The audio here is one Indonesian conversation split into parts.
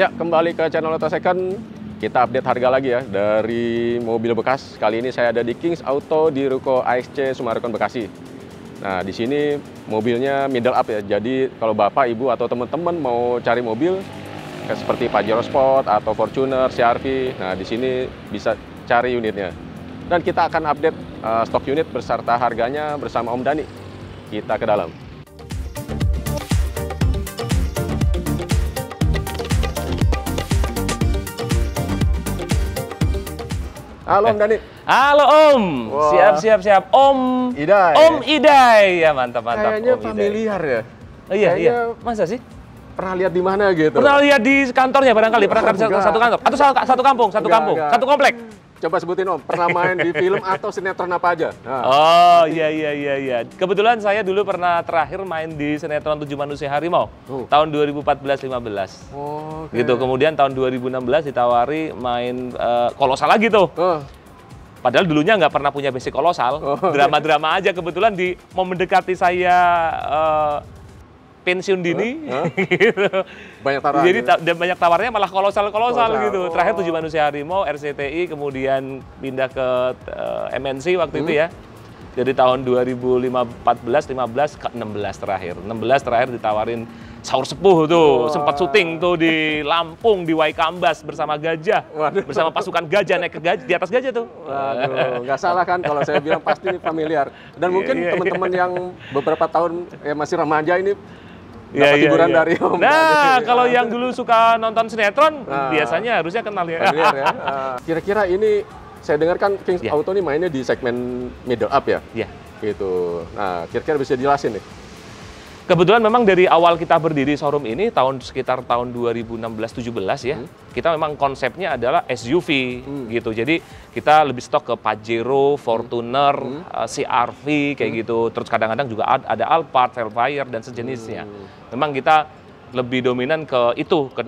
Ya, kembali ke channel Otosekan. Kita update harga lagi ya dari mobil bekas. Kali ini saya ada di Kings Auto di Ruko ISC Sumarukun Bekasi. Nah, di sini mobilnya middle up ya. Jadi kalau Bapak, Ibu atau teman-teman mau cari mobil seperti Pajero Sport atau Fortuner, CRV. Nah, di sini bisa cari unitnya. Dan kita akan update stok unit beserta harganya bersama Om Dani. Kita ke dalam. Halo Om Dani. Halo Om. Wow. Siap. Om Idai. Om Idai. Ya mantap. Kayaknya familiar ya. Oh, iya. Masa sih? Pernah lihat di mana gitu? Pernah lihat di kantornya barangkali. Pernah kerja satu kantor. Atau satu kampung, satu komplek. Coba sebutin Om, pernah main di film atau sinetron apa aja? Nah. Oh iya. Kebetulan saya dulu pernah terakhir main di sinetron Tujuh Manusia Harimau tahun 2014-15. Oh, okay. Gitu. Kemudian tahun 2016 ditawari main kolosal lagi tuh. Padahal dulunya nggak pernah punya basic kolosal, drama-drama aja. Kebetulan di mau mendekati saya pensiun dini, gitu. Banyak tawaran. Jadi banyak tawarnya malah kolosal gitu. Terakhir Tujuh Manusia Harimau, RCTI, kemudian pindah ke MNC waktu itu ya. Jadi tahun 2014, 15 ke 16 terakhir. 16 terakhir ditawarin Sahur Sepuh tuh, sempat syuting tuh di Lampung, di Waikambas bersama gajah. Waduh. Bersama pasukan gajah, naik ke gajah, di atas gajah tuh. Waduh, nggak salah kan kalau saya bilang pasti ini familiar. Dan mungkin teman-teman yang beberapa tahun ya masih remaja ini dapat hiburan dari Om. Nah, kalau yang dulu suka nonton sinetron, biasanya harusnya kenal ya. Kira-kira ini saya dengarkan Kings Auto ini mainnya di segmen middle up ya? Iya. Gitu. Nah, kira-kira bisa dijelasin nih. Kebetulan memang dari awal kita berdiri showroom ini sekitar tahun 2016-17 ya. Kita memang konsepnya adalah SUV gitu. Jadi kita lebih stok ke Pajero, Fortuner, CRV kayak gitu. Terus kadang-kadang juga ada Alphard, Vellfire dan sejenisnya. Memang kita lebih dominan ke itu, ke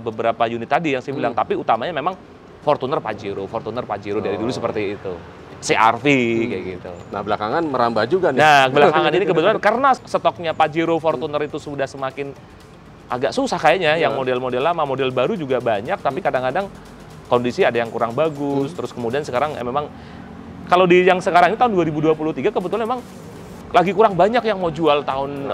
beberapa unit tadi yang saya bilang. Tapi utamanya memang Fortuner Pajero dari dulu seperti itu. CRV kayak gitu. Nah, belakangan merambah juga nih. Nah, belakangan ini kebetulan karena stoknya Pajero, Fortuner itu sudah semakin agak susah kayaknya. Yang model-model lama, model baru juga banyak, tapi kadang-kadang kondisi ada yang kurang bagus. Terus kemudian sekarang memang kalau di yang sekarang ini tahun 2023 kebetulan memang lagi kurang banyak yang mau jual tahun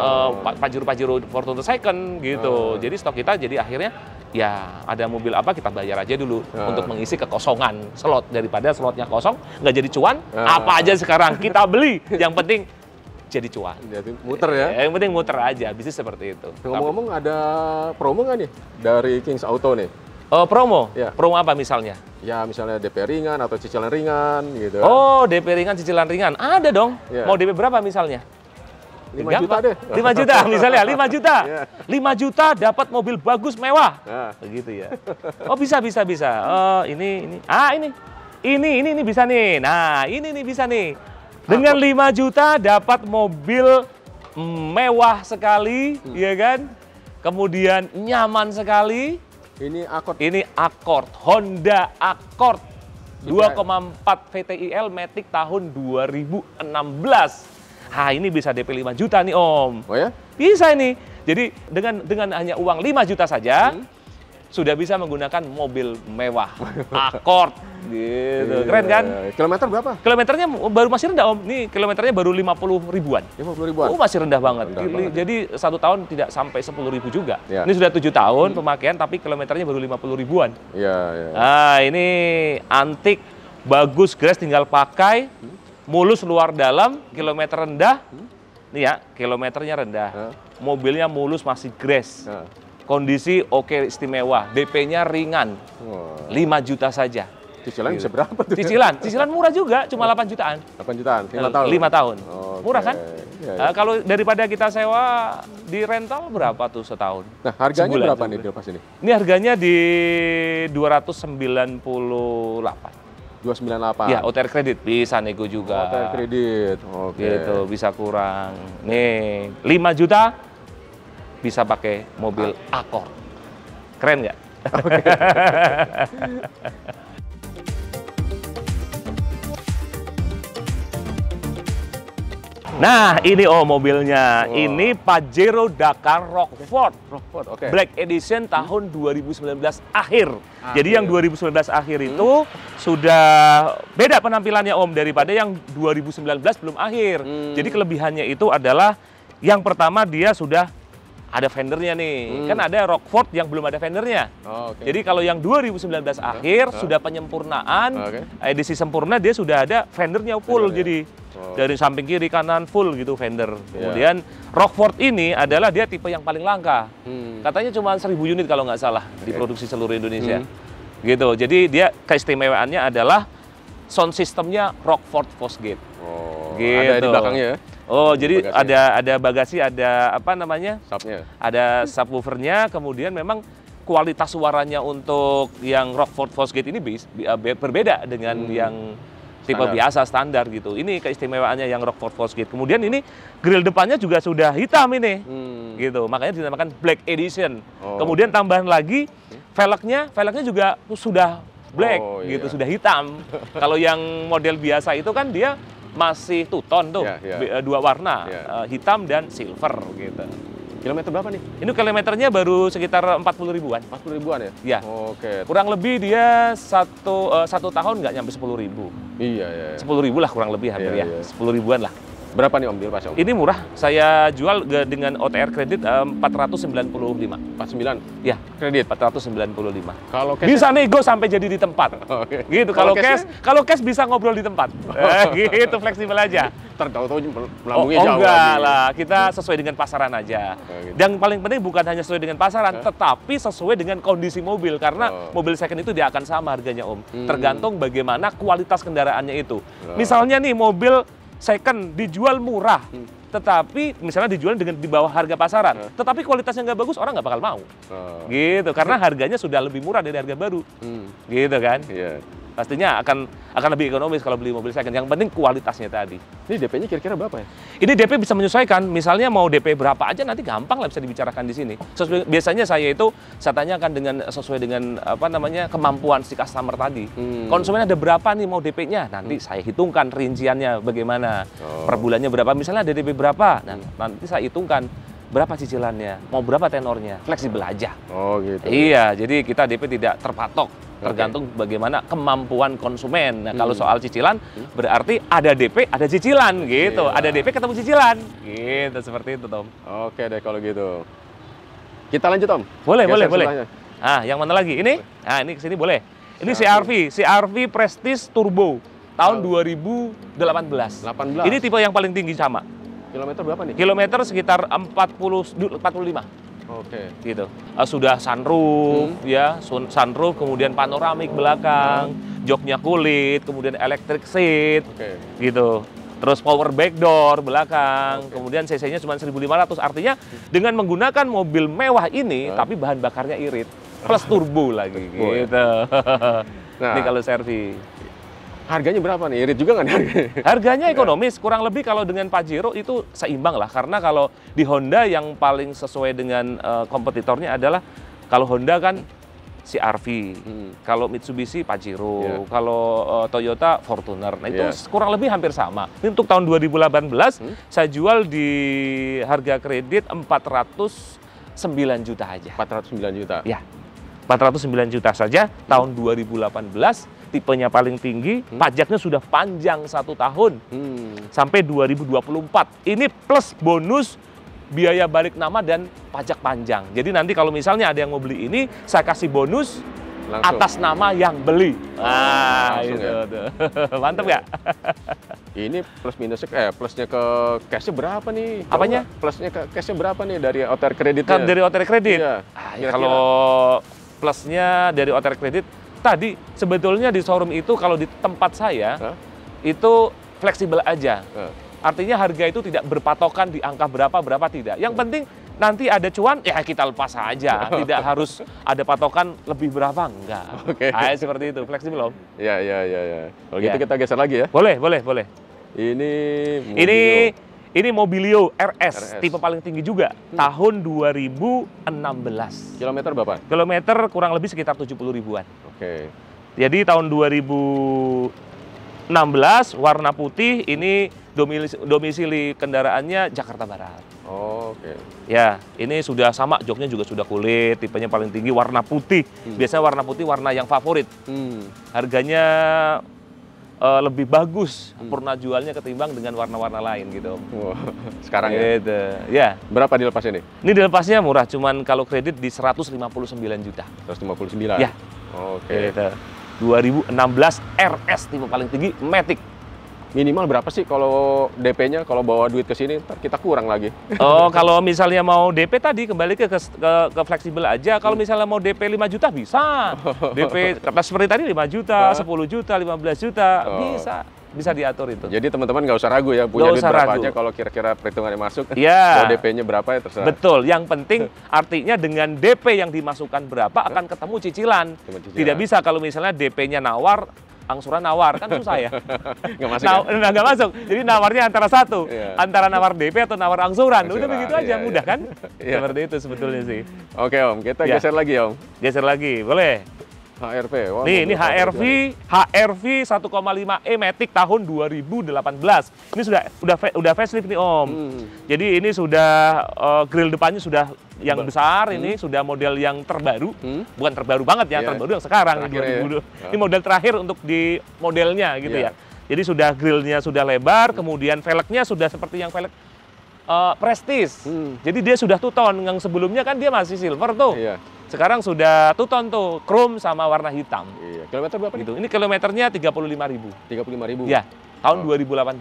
Pajero Fortuner second gitu. Jadi stok kita jadi akhirnya ya ada mobil apa kita bayar aja dulu untuk mengisi kekosongan slot. Daripada slotnya kosong nggak jadi cuan, apa aja sekarang kita beli. Yang penting jadi cuan. Jadi muter ya. Yang penting muter aja, bisnis seperti itu. Ngomong-ngomong ada promo nggak nih dari Kings Auto nih? Promo? Ya. Promo apa misalnya? Ya, misalnya DP ringan atau cicilan ringan gitu. Oh, DP ringan, cicilan ringan. Ada dong. Yeah. Mau DP berapa misalnya? 5 juta deh. 5 juta misalnya, 5 juta. Yeah. 5 juta dapat mobil bagus mewah. Yeah. Begitu ya. Oh, bisa. Ini. Ah, ini. Ini bisa nih. Nah, ini bisa nih. Dengan 5 juta dapat mobil mewah sekali, ya kan? Kemudian nyaman sekali. Ini Accord, Honda Accord 2,4 VTIL Matic tahun 2016. Hah, ini bisa DP 5 juta nih Om. Oh ya? Bisa ini. Jadi dengan hanya uang 5 juta saja sudah bisa menggunakan mobil mewah Accord gitu. Keren kan? Kilometer berapa? Kilometernya baru masih rendah Om. Nih kilometernya baru 50 ribuan. 50 ribuan. Oh, masih rendah banget. Jadi 1 tahun tidak sampai 10 ribu juga. Ya. Ini sudah 7 tahun pemakaian tapi kilometernya baru 50 ribuan. Iya. Nah, ini antik, bagus, gratis, tinggal pakai, mulus luar dalam, kilometer rendah. Nih ya, kilometernya rendah. Mobilnya mulus, masih gratis. Kondisi oke, istimewa. DP-nya ringan. 5 juta saja. Cicilan bisa berapa tuh? Cicilan murah juga, cuma 8 jutaan. 8 jutaan, 5 tahun? 5 tahun. Okay. Murah kan? Ya, ya. Kalau daripada kita sewa di rental berapa tuh setahun? Nah, harganya sebulan, berapa nih pas ini? Ini harganya di 298. 298. Ya, OTR kredit bisa nego juga. OTR kredit. Oke. Gitu, bisa kurang. Nih, 5 juta bisa pakai mobil Accord. Keren nggak? Okay. Nah, ini mobilnya. Wow. Ini Pajero Dakar Rockford. Okay. Black Edition tahun 2019 akhir. Jadi yang 2019 akhir itu sudah beda penampilannya Om daripada yang 2019 belum akhir. Jadi kelebihannya itu adalah yang pertama dia sudah ada fendernya nih. Kan ada Rockford yang belum ada fendernya. Jadi kalau yang 2019 akhir sudah penyempurnaan, edisi sempurna dia sudah ada fendernya full. Jadi dari samping kiri kanan full gitu fender. Kemudian Rockford ini adalah dia tipe yang paling langka. Katanya cuma 1000 unit kalau nggak salah diproduksi seluruh Indonesia. Gitu. Jadi dia keistimewaannya adalah sound systemnya Rockford Fosgate. Gitu. Ada di belakangnya ya? Jadi bagasinya. ada bagasi, ada apa namanya? Subnya. Ada subwoofernya, kemudian memang kualitas suaranya untuk yang Rockford Fosgate ini berbeda dengan yang tipe biasa standar gitu. Ini keistimewaannya yang Rockford Fosgate. Kemudian ini grill depannya juga sudah hitam ini. Gitu. Makanya dinamakan Black Edition. Kemudian tambahan lagi velgnya juga sudah black gitu, sudah hitam. Kalau yang model biasa itu kan dia masih two-tone tuh, dua warna, hitam dan silver gitu. Kilometer berapa nih? Ini kilometernya baru sekitar 40 ribuan. 40 ribuan ya? Iya. Oke. Kurang lebih dia satu tahun nggak nyampe 10 ribu. Iya. 10 ribu lah kurang lebih hampir ya. 10 ribuan lah. Berapa nih Om deal pas Om? Ini murah. Saya jual dengan OTR kredit 495. 49? Ya. Kredit 495. Kalau cash bisa nego sampai jadi di tempat. Oke. Gitu. Kalau cash, kalau cash bisa ngobrol di tempat. Gitu, fleksibel aja. Tahu-tahu melambungnya jauh. Enggak lah, kita sesuai dengan pasaran aja. Gitu. Yang paling penting bukan hanya sesuai dengan pasaran, tetapi sesuai dengan kondisi mobil. Karena mobil second itu dia akan sama harganya Om. Tergantung bagaimana kualitas kendaraannya itu. Misalnya nih mobil second dijual murah, tetapi misalnya dijual dengan di bawah harga pasaran, tetapi kualitasnya nggak bagus, orang nggak bakal mau, gitu. Karena harganya sudah lebih murah dari harga baru, gitu kan? Yeah. Pastinya akan lebih ekonomis kalau beli mobil second. Yang penting kualitasnya tadi. Ini DP-nya kira-kira berapa ya? Ini DP bisa menyesuaikan. Misalnya mau DP berapa aja nanti gampang lah bisa dibicarakan di sini. Biasanya saya tanyakan sesuai dengan apa namanya kemampuan si customer tadi. Konsumen ada berapa nih mau DP-nya? Nanti saya hitungkan rinciannya bagaimana. Per bulannya berapa? Misalnya ada DP berapa? Nanti saya hitungkan berapa cicilannya, mau berapa tenornya, fleksibel aja. Gitu. Iya, jadi kita DP tidak terpatok. Tergantung bagaimana kemampuan konsumen. Nah, kalau soal cicilan, berarti ada DP, ada cicilan, gitu. Yeah. Ada DP ketemu cicilan, gitu. Seperti itu, Tom. Oke deh kalau gitu. Kita lanjut, Tom. Boleh. Ah, yang mana lagi? Ini? Ah, ini kesini boleh. Ini CRV Prestige Turbo tahun 2018. 18. Ini tipe yang paling tinggi sama. Kilometer berapa nih? Kilometer sekitar 45. Oke. Gitu. Sudah sunroof, sunroof, kemudian panoramik belakang, joknya kulit, kemudian electric seat, gitu. Terus power backdoor belakang, kemudian cc-nya cuma 1.500. Artinya dengan menggunakan mobil mewah ini, tapi bahan bakarnya irit, plus turbo lagi, gitu. Nah, ini kalau servis. Harganya berapa nih? Irit juga nggak nih harganya? Harganya ekonomis, kurang lebih kalau dengan Pajero itu seimbang lah. Karena kalau di Honda yang paling sesuai dengan kompetitornya adalah kalau Honda kan CRV, kalau Mitsubishi Pajero, kalau Toyota Fortuner. Nah itu kurang lebih hampir sama. Ini untuk tahun 2018 saya jual di harga kredit 409 juta aja. 409 juta? Ya, 409 juta saja tahun 2018. Tipenya paling tinggi, pajaknya sudah panjang 1 tahun sampai 2024. Ini plus bonus biaya balik nama dan pajak panjang. Jadi nanti kalau misalnya ada yang mau beli ini, saya kasih bonus langsung atas nama yang beli. Mantep nggak? Ini plus minusnya, plusnya ke cashnya berapa nih? Apanya? Plusnya ke cashnya berapa nih dari OTR kreditnya? Dari OTR kredit? Iya. Kalau plusnya dari OTR kredit, tadi sebetulnya di showroom itu kalau di tempat saya itu fleksibel aja. Artinya harga itu tidak berpatokan di angka berapa tidak. Yang penting nanti ada cuan ya kita lepas aja. Tidak harus ada patokan lebih berapa enggak. Seperti itu, fleksibel Om. Ya. Kalau gitu kita geser lagi ya. Boleh. Ini Mobilio RS, tipe paling tinggi juga, tahun 2016. Kilometer berapa? Kilometer kurang lebih sekitar 70 ribuan. Oke. Jadi tahun 2016, warna putih, ini domisili kendaraannya Jakarta Barat. Oh, oke. Okay. Ya, ini sudah sama, joknya juga sudah kulit, tipenya paling tinggi warna putih. Biasanya warna putih warna yang favorit. Harganya lebih bagus purna jualnya ketimbang dengan warna-warna lain gitu. Wow, sekarang gitu. Ya. Berapa dilepas ini? Ini dilepasnya murah, cuman kalau kredit di 159 juta. 159? Ya. Oh, oke. Okay. Gitu. 2016 RS tipe paling tinggi Matic. Minimal berapa sih kalau DP-nya, kalau bawa duit ke sini kita kurang lagi? Oh, kalau misalnya mau DP tadi kembali ke fleksibel aja. Kalau misalnya mau DP 5 juta bisa. DP seperti tadi 5 juta, 10 juta, 15 juta bisa diatur itu. Jadi teman-teman nggak usah ragu ya, punya duit berapa aja kalau kira-kira perhitungannya masuk. Iya. Kalau DP-nya berapa ya terserah. Betul, yang penting artinya dengan DP yang dimasukkan berapa akan ketemu cicilan. Tidak bisa kalau misalnya DP-nya nawar, angsuran nawar, kan susah ya. Nggak masuk, nggak masuk. Jadi nawarnya antara satu, antara nawar DP atau nawar angsuran. Udah begitu aja, mudah kan? Seperti itu sebetulnya sih. Oke Om, kita geser lagi Om. Geser lagi, boleh. HRV. Wow, nih, ini HRV, HRV 1,5e Matic tahun 2018. Ini sudah facelift nih Om. Jadi ini sudah grill depannya sudah yang besar, ini sudah model yang terbaru. Bukan terbaru banget ya, terbaru yang sekarang terakhir, 2020. Ya. Ini model terakhir untuk di modelnya gitu ya. Jadi sudah grillnya sudah lebar, kemudian velgnya sudah seperti yang velg Prestige. Jadi dia sudah two-tone, yang sebelumnya kan dia masih silver tuh. Sekarang sudah two-tone tuh, chrome sama warna hitam. Kilometer berapa gitu? Ini kilometernya 35.000. 35.000? Ya, tahun 2018.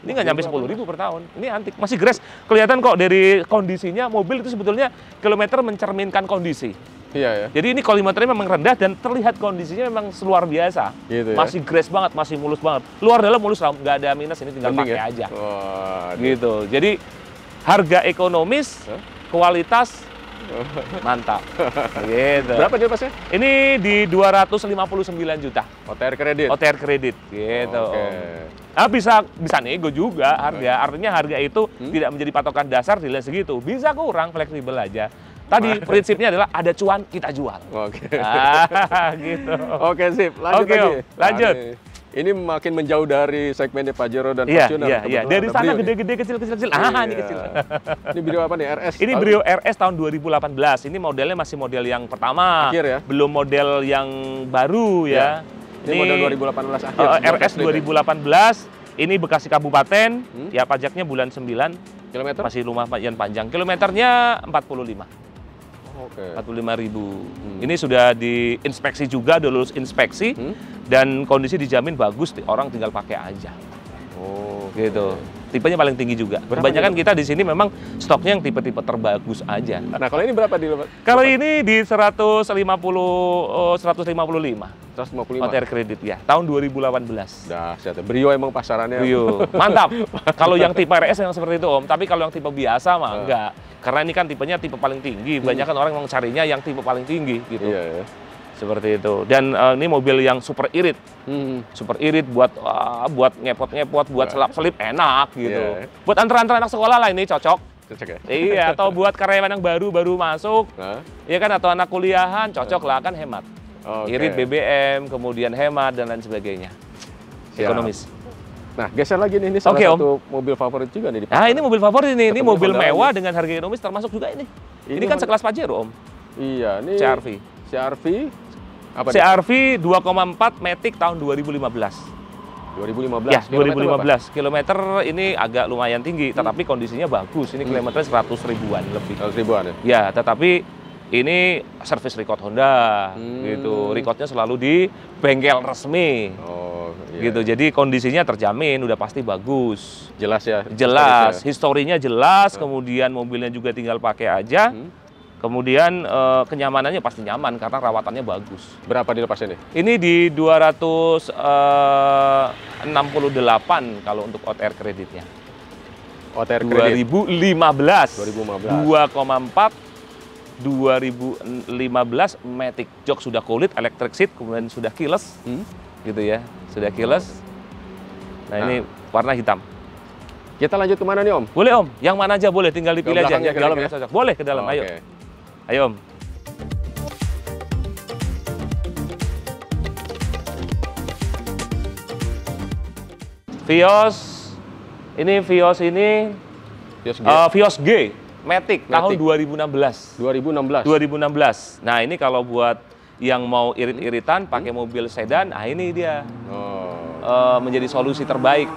Ini nggak nyampe 10.000 per tahun. Ini antik, masih grass. Kelihatan kok dari kondisinya, mobil itu sebetulnya kilometer mencerminkan kondisi. Iya ya. Jadi ini kilometernya memang rendah dan terlihat kondisinya memang luar biasa. Gitu ya? Masih grass banget, masih mulus banget. Luar dalam mulus, nggak ada minus, ini tinggal pakai aja. Wah, gitu. Jadi harga ekonomis, kualitas mantap. Gitu. Berapa dilepasnya? Ini di 259 juta. OTR kredit. OTR kredit. Gitu. Nah, bisa nego juga harga. Artinya harga itu tidak menjadi patokan dasar dilihat segitu. Bisa kurang, fleksibel aja. Tadi prinsipnya adalah ada cuan kita jual. Oke. Gitu. Oke, sip. Lanjut lagi. Lanjut. Ini makin menjauh dari segmennya Pajero dan Fortuner. Iya. Dari sana gede-gede, kecil-kecil. Ini kecil. Ini Brio apa nih? RS? Ini Brio RS tahun 2018. Ini modelnya masih model yang pertama. Akhir ya? Belum model yang baru ya. Ini model 2018 akhir. RS 2018. Ini Bekasi Kabupaten. Ya, pajaknya bulan 9. Kilometer? Masih lumayan panjang. Kilometernya 45. 45.000. Ini sudah diinspeksi juga, sudah lulus inspeksi, dan kondisi dijamin bagus. Orang tinggal pakai aja. Oh, gitu. Tipenya paling tinggi juga. Kebanyakan kita di sini memang stoknya yang tipe-tipe terbagus aja. Nah, kalau ini berapa di? Kalau ini di 155. OTR kredit ya, tahun 2018. Dah, Brio emang pasarannya. Brio, mantap. Kalau yang tipe RS yang seperti itu Om, tapi kalau yang tipe biasa mah enggak. Karena ini kan tipenya tipe paling tinggi. Kebanyakan orang memang carinya yang tipe paling tinggi gitu. Iya. Seperti itu. Dan ini mobil yang super irit buat ngepot-ngepot, buat selap-selip enak gitu. Buat antar-antar anak sekolah lah ini cocok. Cocok ya? Iya, atau buat karyawan yang baru masuk, ya kan, atau anak kuliahan cocok lah, kan hemat. Irit BBM, kemudian hemat dan lain sebagainya. Siap. Ekonomis. Nah, geser lagi nih, ini salah satu mobil favorit juga nih. Nah, ini mobil favorit nih, ini mobil mewah dengan harga ekonomis termasuk juga ini. Ini kan sekelas Pajero Om. Iya, ini CRV. CRV 2,4 Matic tahun 2015. 2015? Ya, 2015. Kilometer ini agak lumayan tinggi, tetapi kondisinya bagus. Ini kilometernya 100 ribuan lebih. 100 ribuan ya? Ya, tetapi ini servis record Honda. Gitu. Recordnya selalu di bengkel resmi. Oh, iya. Gitu. Jadi kondisinya terjamin, udah pasti bagus. Jelas ya? Jelas. Historinya jelas, kemudian mobilnya juga tinggal pakai aja. Kemudian kenyamanannya pasti nyaman karena rawatannya bagus. Berapa dilepasnya nih? Ini di 268 kalau untuk OTR kreditnya. OTR kredit? 2015. 2,4. 2015 Matic. Jok sudah kulit, electric seat, kemudian sudah keyless. Gitu ya, sudah keyless. Nah, ini warna hitam. Kita lanjut kemana nih Om? Boleh Om, yang mana aja boleh, tinggal dipilih aja. Yang ke dalam ya? Boleh ke dalam, ayo. Okay. Ayo Om. Vios Ini Vios ini Vios G Matic tahun 2016. Nah, ini kalau buat yang mau irit-iritan pakai mobil sedan, ah ini dia. Menjadi solusi terbaik.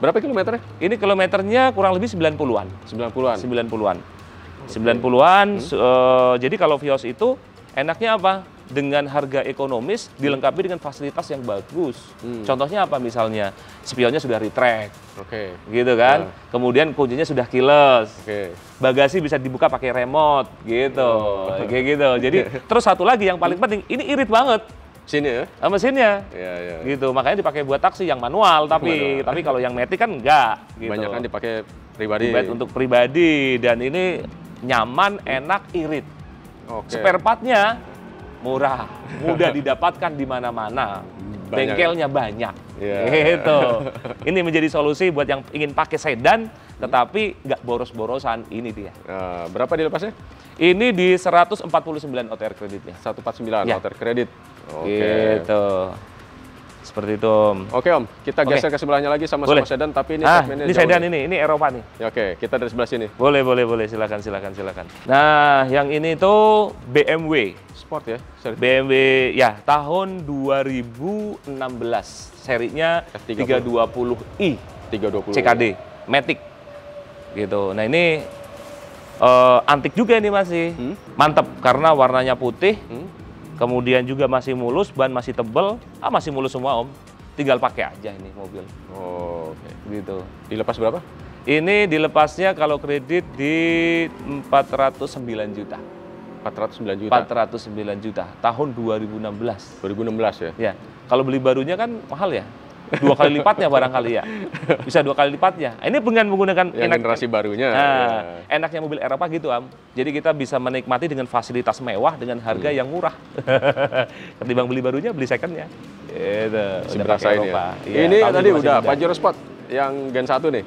Berapa kilometernya? Ini kilometernya kurang lebih 90-an. 90-an. Jadi kalau Vios itu enaknya apa? Dengan harga ekonomis dilengkapi dengan fasilitas yang bagus. Contohnya apa misalnya? Spionnya sudah retract. Gitu kan? Kemudian kuncinya sudah keyless. Bagasi bisa dibuka pakai remote gitu. Kayak gitu. Jadi terus satu lagi yang paling penting, ini irit banget. Mesinnya ya? Mesinnya. Gitu. Makanya dipakai buat taksi yang manual tapi kalau yang matic kan enggak gitu. Banyak kan dipakai pribadi. Untuk pribadi dan ini nyaman, enak, irit. Spare part-nya murah, mudah didapatkan di mana-mana, bengkelnya banyak, gitu. Ini menjadi solusi buat yang ingin pakai sedan, tetapi nggak boros-borosan, ini dia. Berapa dilepasnya? Ini di 149 OTR kreditnya. 149 OTR kredit, gitu. Seperti itu. Oke Om, kita geser ke sebelahnya lagi sama-sama sedan, tapi ini segmennya ini sedan ini Eropa nih. Kita dari sebelah sini. Boleh, silakan. Nah, yang ini itu BMW. Sport ya? Seri. BMW ya, tahun 2016. Serinya F320i. 320. CKD, Matic. Gitu. Nah, ini antik juga ini masih. Mantap, karena warnanya putih. Kemudian juga masih mulus, ban masih tebel, masih mulus semua Om. Tinggal pakai aja ini mobil. Gitu. Dilepas berapa? Ini dilepasnya kalau kredit di 409 juta. 409 juta. 409 juta tahun 2016. 2016 ya? Ya. Kalau beli barunya kan mahal ya. 2 kali lipatnya barangkali ya. Bisa 2 kali lipatnya. Ini dengan menggunakan yang generasi barunya. Enaknya mobil Eropa gitu Am. Jadi kita bisa menikmati dengan fasilitas mewah dengan harga yang murah. Ketimbang beli barunya, beli secondnya. Gitu. Ini tadi udah Pajero Sport yang Gen 1 nih.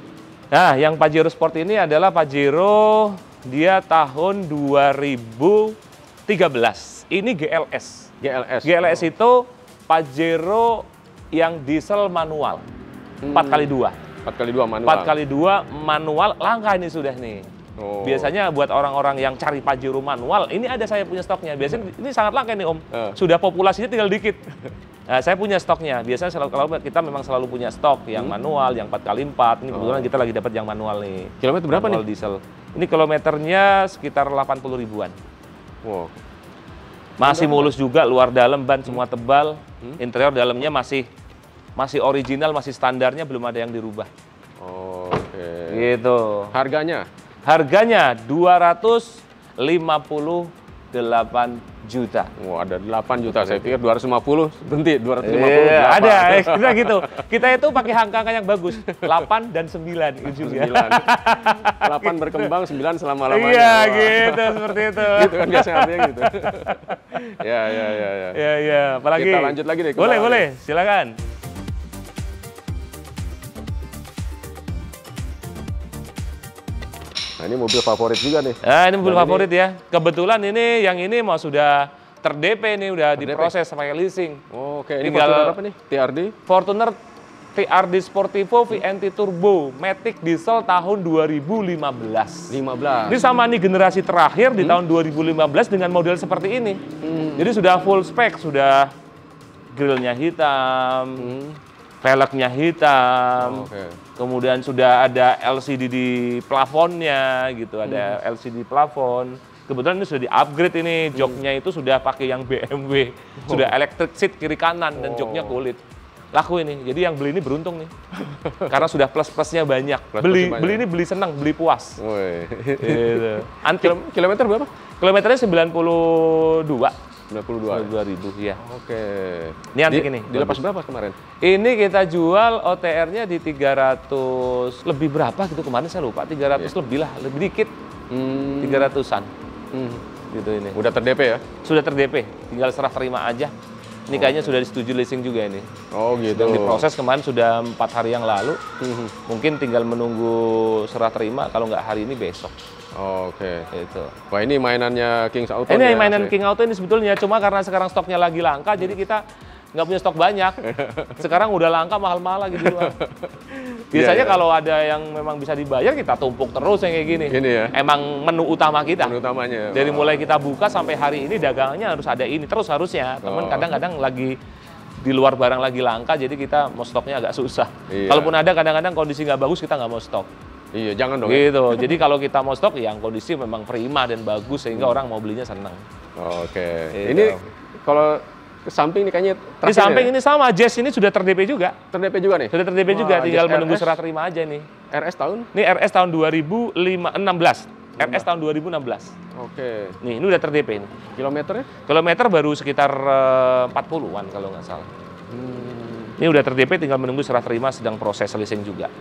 Nah, yang Pajero Sport ini adalah Pajero dia tahun 2013. Ini GLS. GLS itu Pajero yang diesel manual. 4x2. 4x2 manual. 4x2 manual, langka ini sudah nih. Biasanya buat orang-orang yang cari Pajero manual, ini ada saya punya stoknya. Biasanya ini sangat langka nih Om. Sudah populasinya tinggal dikit. Nah, saya punya stoknya. Biasanya kalau kita memang selalu punya stok yang manual, yang 4x4. Ini kebetulan kita lagi dapat yang manual nih. Kilometer berapa manual nih? Diesel. Ini kilometernya sekitar 80 ribuan. Masih mulus juga, luar dalam ban semua tebal. Interior dalamnya masih original, masih standarnya, belum ada yang dirubah. Gitu. Harganya? Harganya 258 juta. Ada 8 juta, saya pikir 250, berhenti 250. Iya, ada, kita gitu. Kita itu pakai angka-angka yang bagus, 8 dan 9 ujungnya. 8 berkembang, 9 selama-lamanya. Iya, gitu, seperti itu. Gitu kan biasanya artinya gitu. Ya. Apalagi kita lanjut lagi deh. Boleh, silakan. Nah, ini mobil favorit juga nih. Nah, ini mobil favorit ini. Ya. Kebetulan ini, yang ini mau sudah ter-DP nih, udah diproses pakai leasing. Ini Fortuner apa nih? TRD? Fortuner TRD Sportivo VNT Turbo, Matic Diesel tahun 2015. Ini sama nih generasi terakhir di tahun 2015 dengan model seperti ini. Jadi sudah full spec, sudah grillnya hitam, velgnya hitam. Kemudian sudah ada LCD di plafonnya gitu, ada LCD plafon. Kebetulan ini sudah di-upgrade ini, joknya itu sudah pakai yang BMW. Sudah electric seat kiri kanan dan joknya kulit. Laku ini. Jadi yang beli ini beruntung nih. Karena sudah plus-plusnya banyak. Beli senang, beli puas. Gitu. Kilometer berapa? Kilometernya 92. 92.000 ya. Ini antik ini. Dilepas berapa kemarin? Ini kita jual OTR-nya di 300 lebih berapa gitu kemarin saya lupa. 300 lebih lah, lebih dikit. 300-an. Gitu ini. Udah ter-DP ya? Sudah ter-DP. Tinggal serah terima aja. Ini kayaknya sudah disetujui leasing juga ini. Gitu. Yang diproses kemarin sudah 4 hari yang lalu. Mungkin tinggal menunggu serah terima, kalau nggak hari ini besok. Itu. Wah, ini mainannya Kings Auto. Ini mainan Kings Auto ini sebetulnya, cuma karena sekarang stoknya lagi langka, jadi kita nggak punya stok banyak. Sekarang udah langka, mahal-mahal lagi di luar. Biasanya kalau ada yang memang bisa dibayar, kita tumpuk terus yang kayak gini. Emang menu utama kita. Menu utamanya. Dari mulai kita buka sampai hari ini dagangannya harus ada ini terus harusnya. Temen kadang-kadang lagi di luar barang lagi langka, jadi kita mau stoknya agak susah. Kalaupun ada kadang-kadang kondisi nggak bagus, kita nggak mau stok. Iya, jangan dong. Gitu. Ya? Jadi kalau kita mau stok yang kondisi memang prima dan bagus sehingga orang mau belinya senang. Oke. Gitu. Ini kalau ke samping ini kayaknya di samping ini sama Jazz ini sudah ter-DP juga. Ter-DP juga nih. Sudah ter-DP juga, tinggal Jazz menunggu serah terima aja nih. RS tahun? Ini RS tahun 2016. RS tahun 2016. Oke. Nih, ini udah ter-DP ini. Kilometernya? Kilometer baru sekitar 40-an kalau nggak salah. Ini udah ter-DP, tinggal menunggu serah terima, sedang proses leasing juga.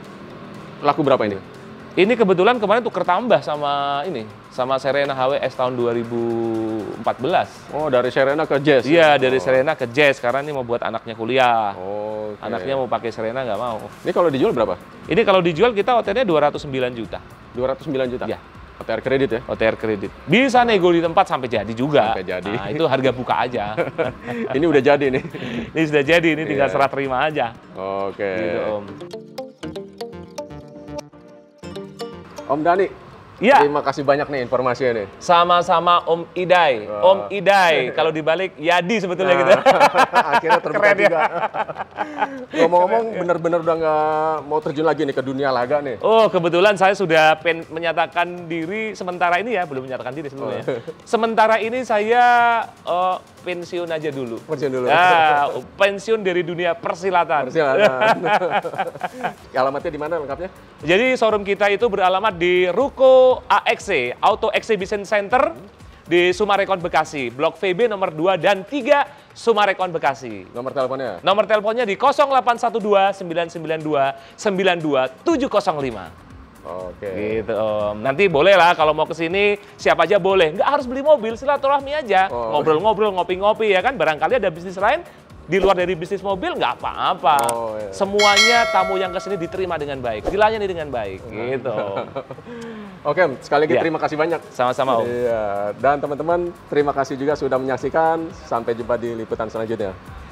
Laku berapa ini? Ini kebetulan kemarin tuker tambah sama ini, sama Serena HW S tahun 2014. Oh, dari Serena ke Jazz? Iya, dari Serena ke Jazz, karena ini mau buat anaknya kuliah. Oh, okay. Anaknya mau pakai Serena, nggak mau. Ini kalau dijual berapa? Ini kalau dijual kita OTR-nya 209 juta. 209 juta? Iya. OTR kredit ya? OTR kredit. Bisa nego di tempat sampai jadi juga. Sampai jadi. Nah, itu harga buka aja. Ini udah jadi nih. Ini sudah jadi, ini tinggal serah terima aja. Oke. Gitu, Om Dani, terima kasih banyak nih informasinya nih. Sama-sama Om Idai. Om Idai, kalau dibalik Yadi sebetulnya gitu. Akhirnya terbuka juga. Ngomong-ngomong bener-bener udah nggak mau terjun lagi nih ke dunia laga nih. Oh, kebetulan saya sudah menyatakan diri sementara ini ya, belum menyatakan diri sebenarnya. Sementara ini saya pensiun aja dulu. Pensiun dulu. Nah, pensiun dari dunia persilatan. Persilatan. Alamatnya di mana lengkapnya? Jadi showroom kita itu beralamat di Ruko AXC, Auto Exhibition Center di Summarecon Bekasi, Blok VB nomor 2 dan 3 Summarecon Bekasi. Nomor teleponnya? Nomor teleponnya di 0812-992-92705. Oke. Gitu, Om. Nanti boleh lah kalau mau kesini siapa aja boleh. Nggak harus beli mobil, silaturahmi aja. Ngobrol-ngobrol, ngopi-ngopi ya kan. Barangkali ada bisnis lain di luar dari bisnis mobil, nggak apa-apa. Semuanya tamu yang kesini diterima dengan baik, dilayani dengan baik. Gitu. Oke, sekali lagi terima kasih banyak. Sama-sama, Om. Dan teman-teman terima kasih juga sudah menyaksikan. Sampai jumpa di liputan selanjutnya.